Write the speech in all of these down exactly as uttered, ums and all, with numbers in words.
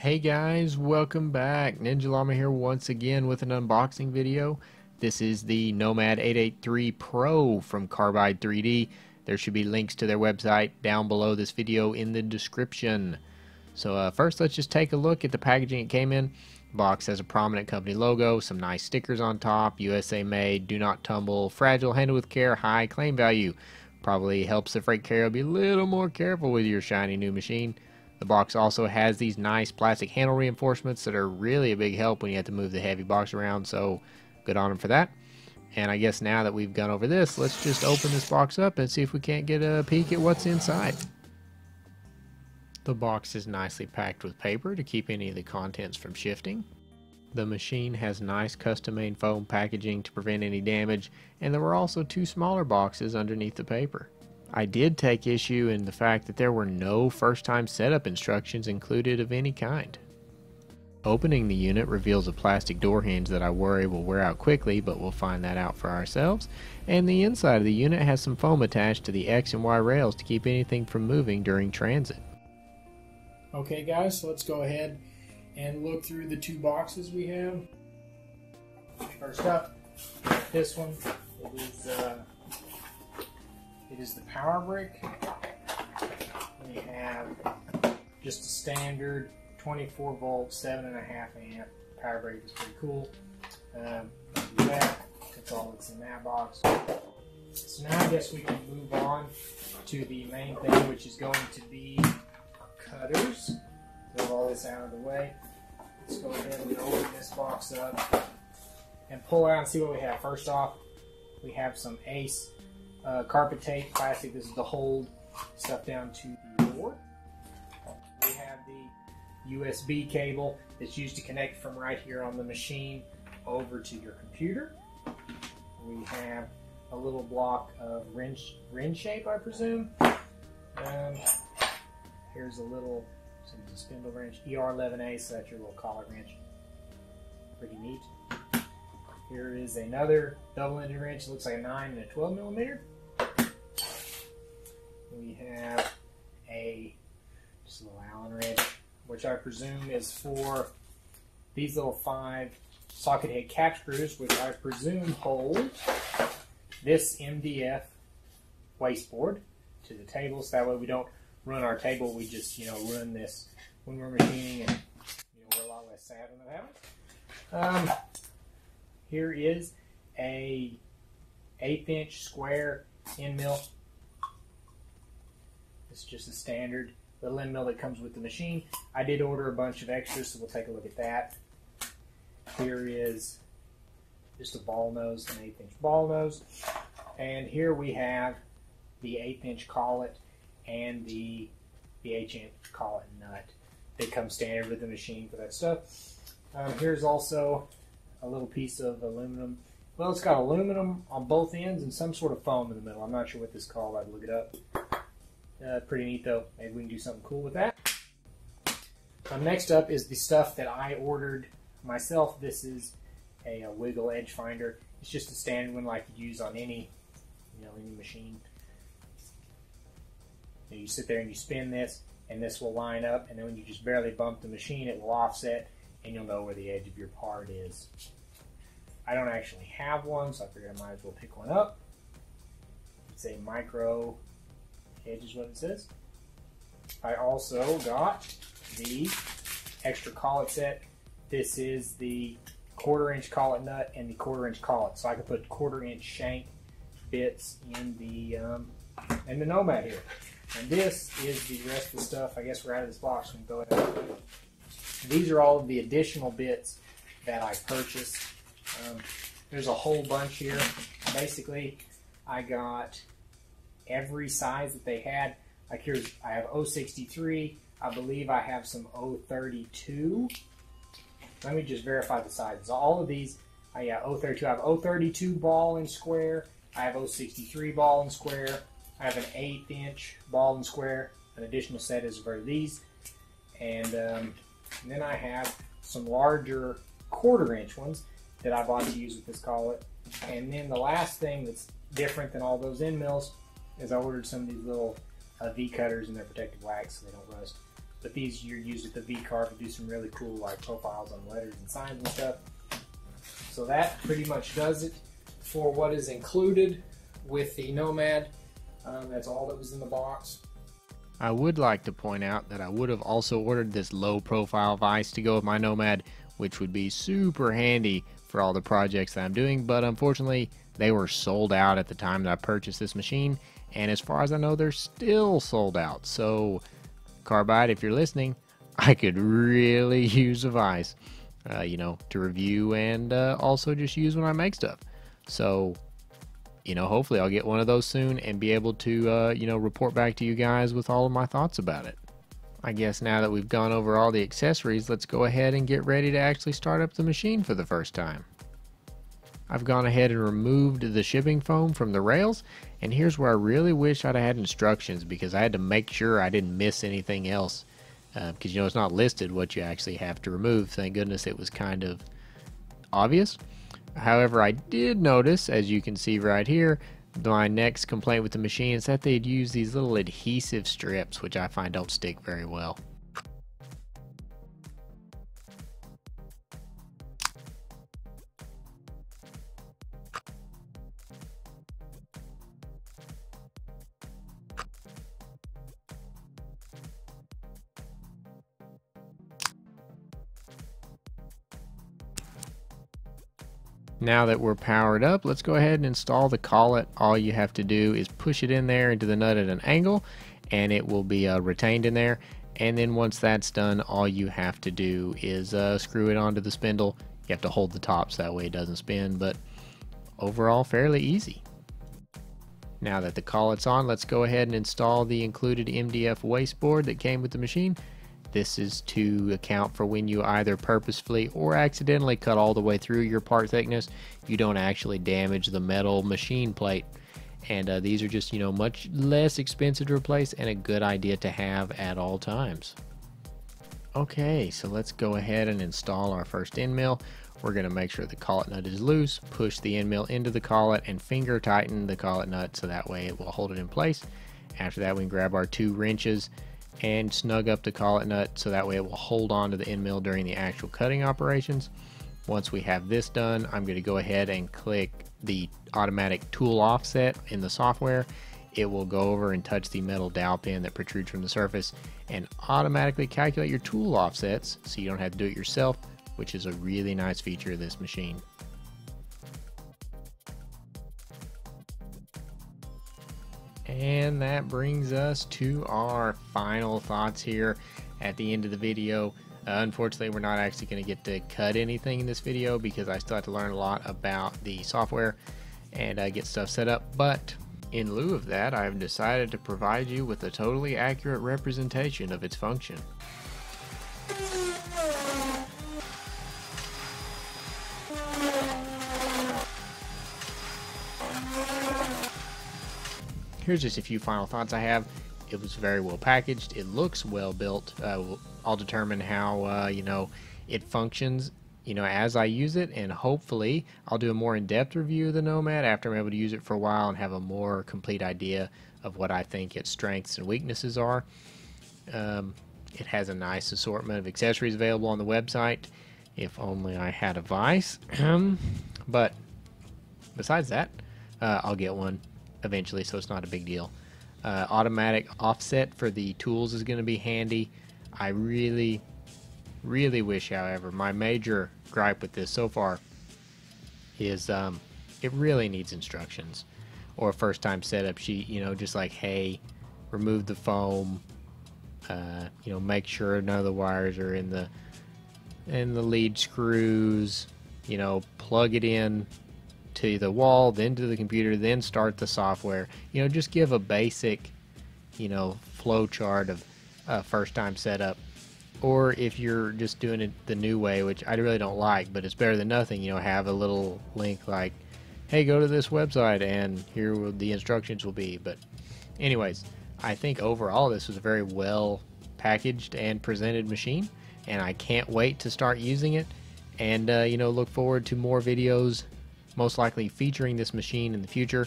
Hey guys, welcome back. Ninja Llama here once again with an unboxing video. This is the Nomad eight eighty-three Pro from Carbide three D. There should be links to their website down below this video in the description. So uh, first let's just take a look at the packaging it came in. Box has a prominent company logo, some nice stickers on top, U S A made, do not tumble, fragile, handled with care, high claim value. Probably helps the freight carrier be a little more careful with your shiny new machine. The box also has these nice plastic handle reinforcements that are really a big help when you have to move the heavy box around, so good on them for that. And I guess now that we've gone over this, let's just open this box up and see if we can't get a peek at what's inside. The box is nicely packed with paper to keep any of the contents from shifting. The machine has nice custom-made foam packaging to prevent any damage, and there were also two smaller boxes underneath the paper. I did take issue in the fact that there were no first-time setup instructions included of any kind. Opening the unit reveals a plastic door hinge that I worry will wear out quickly, but we'll find that out for ourselves. And the inside of the unit has some foam attached to the X and Y rails to keep anything from moving during transit. Okay guys, so let's go ahead and look through the two boxes we have. First up, this one, it is uh, It is the power brick. We have just a standard twenty-four volt, seven point five amp power brick. It's pretty cool. Um, that, that's all that's in that box. So now I guess we can move on to the main thing, which is going to be cutters. Move all this out of the way. Let's go ahead and open this box up and pull out and see what we have. First off, we have some Ace Uh, carpet tape, plastic. This is to hold stuff down to the door. We have the U S B cable that's used to connect from right here on the machine over to your computer. We have a little block of wrench, wrench shape, I presume. Um, here's a little some spindle wrench, E R eleven A, so that's your little collar wrench. Pretty neat. Here is another double-ended wrench. It looks like a nine and a twelve millimeter. We have a just a little Allen wrench, which I presume is for these little five socket head cap screws, which I presume hold this M D F wasteboard to the table, so that way we don't run our table. We just, you know, run this when we're machining, and you know, we're a lot less sad when that happens. Um, Here is a eighth inch square end mill. It's just a standard little end mill that comes with the machine. I did order a bunch of extras, so we'll take a look at that. Here is just a ball nose, an eighth inch ball nose. And here we have the eighth inch collet and the eighth inch collet nut that comes standard with the machine for that stuff. Um, here's also a little piece of aluminum. Well, it's got aluminum on both ends and some sort of foam in the middle. I'm not sure what this is called. I'd look it up. Uh, pretty neat though. Maybe we can do something cool with that. Um, next up is the stuff that I ordered myself. This is a, a wiggle edge finder. It's just a standard one like you'd use on any, you know, any machine. So you sit there and you spin this, and this will line up. And then when you just barely bump the machine, it will offset, and you'll know where the edge of your part is. I don't actually have one, so I figured I might as well pick one up. It's a micro edge is what it says. I also got the extra collet set. This is the quarter inch collet nut and the quarter inch collet, so I can put quarter inch shank bits in the um, in the Nomad here. And this is the rest of the stuff. I guess we're out of this box. We can go ahead and these are all of the additional bits that I purchased. Um, there's a whole bunch here. Basically, I got every size that they had. Like here's, I have oh sixty-three. I believe I have some oh thirty-two. Let me just verify the sizes. All of these, I got oh thirty-two. I have oh thirty-two ball and square. I have oh sixty-three ball and square. I have an eighth inch ball and square. An additional set is for these. And um, And then I have some larger quarter inch ones that I bought to use with this collet. And then the last thing that's different than all those end mills is I ordered some of these little uh, V cutters, and they're protective wax so they don't rust. But these you use with the V-Carve to do some really cool like profiles on letters and signs and stuff. So that pretty much does it for what is included with the Nomad. Um, that's all that was in the box. I would like to point out that I would have also ordered this low profile vise to go with my Nomad, which would be super handy for all the projects that I'm doing, but unfortunately they were sold out at the time that I purchased this machine, and as far as I know they're still sold out. So Carbide, if you're listening, I could really use a vise, uh, you know, to review and uh, also just use when I make stuff. So, you know, hopefully I'll get one of those soon and be able to, uh, you know, report back to you guys with all of my thoughts about it. I guess now that we've gone over all the accessories, let's go ahead and get ready to actually start up the machine for the first time. I've gone ahead and removed the shipping foam from the rails, and here's where I really wish I'd had instructions, because I had to make sure I didn't miss anything else, because uh, you know, it's not listed what you actually have to remove. Thank goodness it was kind of obvious. However, I did notice, as you can see right here, my next complaint with the machine is that they'd use these little adhesive strips, which I find don't stick very well. Now that we're powered up, let's go ahead and install the collet. All you have to do is push it in there into the nut at an angle, and it will be uh, retained in there. And then once that's done, all you have to do is uh, screw it onto the spindle. You have to hold the top so that way it doesn't spin, but overall fairly easy. Now that the collet's on, let's go ahead and install the included M D F wasteboard that came with the machine. This is to account for when you either purposefully or accidentally cut all the way through your part thickness, you don't actually damage the metal machine plate. And uh, these are just, you know, much less expensive to replace and a good idea to have at all times. Okay, so let's go ahead and install our first end mill. We're going to make sure the collet nut is loose, push the end mill into the collet, and finger tighten the collet nut so that way it will hold it in place. After that, we can grab our two wrenches and snug up the collet nut so that way it will hold on to the end mill during the actual cutting operations. Once we have this done, I'm going to go ahead and click the automatic tool offset in the software. It will go over and touch the metal dowel pin that protrudes from the surface and automatically calculate your tool offsets so you don't have to do it yourself, which is a really nice feature of this machine. And that brings us to our final thoughts here at the end of the video. Uh, unfortunately, we're not actually going to get to cut anything in this video because I still have to learn a lot about the software and uh, get stuff set up. But in lieu of that, I've decided to provide you with a totally accurate representation of its function. Here's just a few final thoughts I have. It was very well packaged. It looks well built. Uh, I'll determine how uh, you know, it functions, you know, as I use it, and hopefully I'll do a more in-depth review of the Nomad after I'm able to use it for a while and have a more complete idea of what I think its strengths and weaknesses are. Um, it has a nice assortment of accessories available on the website. If only I had a vise. But besides that, uh, I'll get one eventually, so it's not a big deal. Uh, automatic offset for the tools is going to be handy. I really, really wish, however, my major gripe with this so far is um, it really needs instructions or a first-time setup sheet, you know, just like, hey, remove the foam, uh, you know, make sure none of the wires are in the, in the lead screws, you know, plug it in to the wall, then to the computer, then start the software. You know, just give a basic, you know, flow chart of uh, first time setup. Or if you're just doing it the new way, which I really don't like, but it's better than nothing, you know, have a little link like, hey, go to this website and here will the instructions will be. But anyways, I think overall this was a very well packaged and presented machine, and I can't wait to start using it, and uh, you know, look forward to more videos most likely featuring this machine in the future.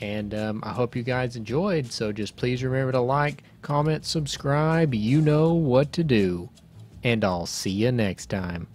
And um, I hope you guys enjoyed, so just please remember to like, comment, subscribe, you know what to do. And I'll see you next time.